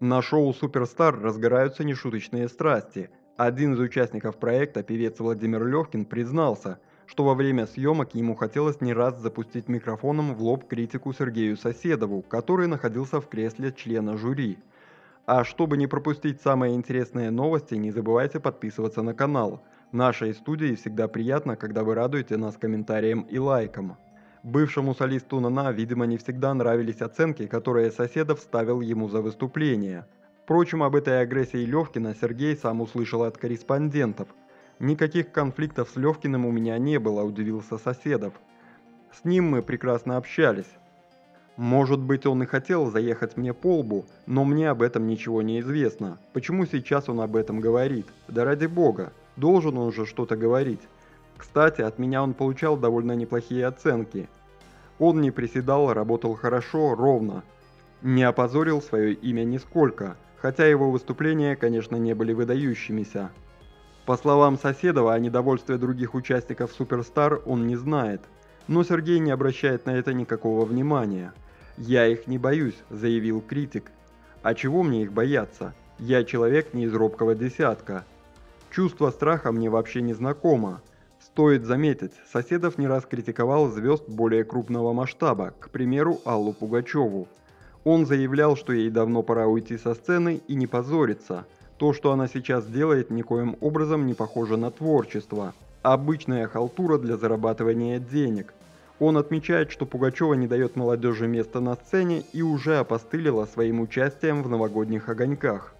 На шоу «Суперстар» разгораются нешуточные страсти. Один из участников проекта, певец Владимир Лёвкин, признался, что во время съемок ему хотелось не раз запустить микрофоном в лоб критику Сергею Соседову, который находился в кресле члена жюри. А чтобы не пропустить самые интересные новости, не забывайте подписываться на канал. Нашей студии всегда приятно, когда вы радуете нас комментарием и лайком. Бывшему солисту Нана, видимо, не всегда нравились оценки, которые Соседов ставил ему за выступление. Впрочем, об этой агрессии Лёвкина Сергей сам услышал от корреспондентов. «Никаких конфликтов с Лёвкиным у меня не было», – удивился Соседов. «С ним мы прекрасно общались. Может быть, он и хотел заехать мне по лбу, но мне об этом ничего не известно. Почему сейчас он об этом говорит? Да ради бога, должен он же что-то говорить». Кстати, от меня он получал довольно неплохие оценки. Он не приседал, работал хорошо, ровно. Не опозорил свое имя нисколько, хотя его выступления, конечно, не были выдающимися. По словам Соседова, о недовольстве других участников «Суперстар» он не знает. Но Сергей не обращает на это никакого внимания. «Я их не боюсь», – заявил критик. «А чего мне их бояться? Я человек не из робкого десятка. Чувство страха мне вообще не знакомо». Стоит заметить, Соседов не раз критиковал звезд более крупного масштаба, к примеру, Аллу Пугачеву. Он заявлял, что ей давно пора уйти со сцены и не позориться. То, что она сейчас делает, никоим образом не похоже на творчество. Обычная халтура для зарабатывания денег. Он отмечает, что Пугачева не дает молодежи места на сцене и уже опостылила своим участием в новогодних огоньках.